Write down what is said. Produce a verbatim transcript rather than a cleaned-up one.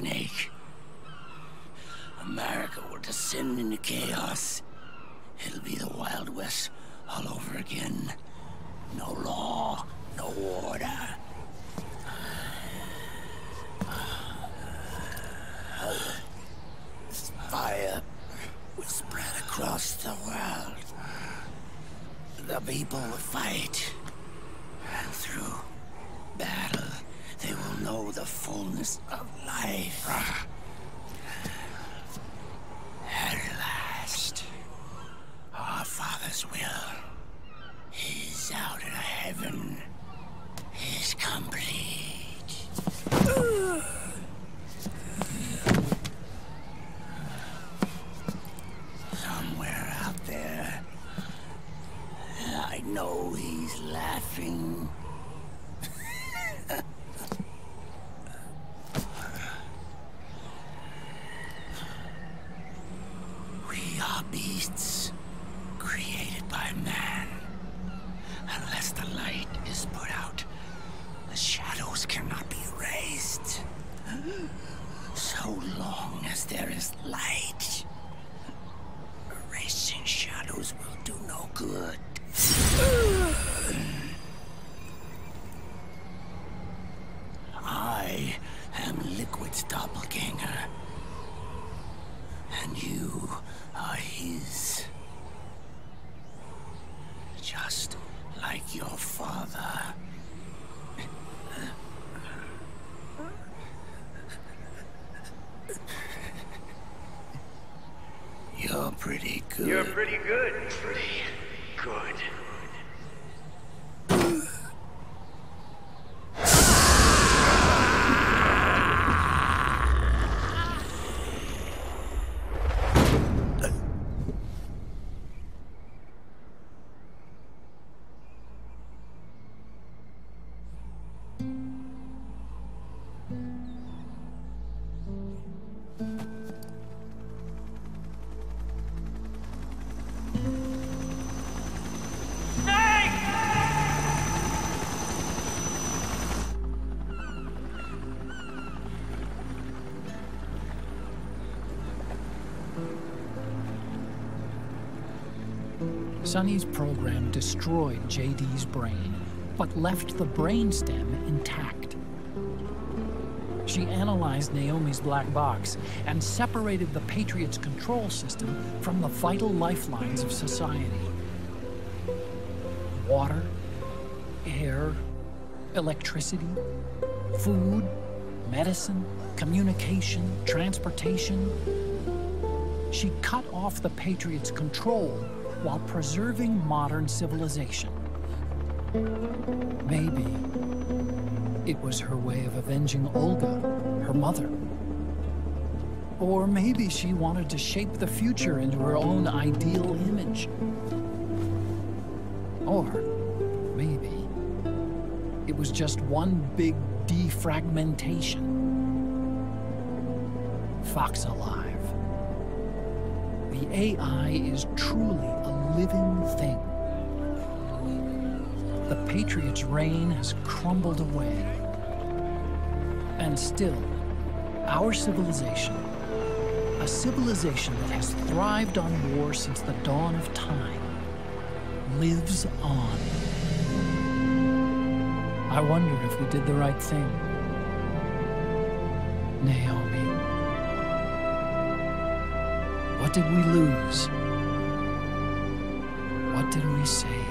Snake. America will descend into chaos. It'll be the Wild West all over again. No law, no order. This fire will spread across the world. The people will fight. And through battle, they will know the fullness of life. At last, our Father's will, He's out in heaven, is complete. Somewhere out there, I know He's laughing. We are beasts created by man. Unless the light is put out, the shadows cannot be raised. So long as there is light, erasing shadows will do no good. I am Liquid's doppelganger, and you are his. Just like your father. You're pretty good. You're pretty good. Pretty good. Sonny's program destroyed J D's brain, but left the brainstem intact. She analyzed Naomi's black box and separated the Patriots' control system from the vital lifelines of society. Water, air, electricity, food, medicine, communication, transportation. She cut off the Patriots' control while preserving modern civilization. Maybe it was her way of avenging Olga, her mother. Or maybe she wanted to shape the future into her own ideal image. Or maybe it was just one big defragmentation. Fox alive. The A I is truly a living thing. The Patriots' reign has crumbled away. And still, our civilization, a civilization that has thrived on war since the dawn of time, lives on. I wonder if we did the right thing. Naomi. What did we lose? What did we save?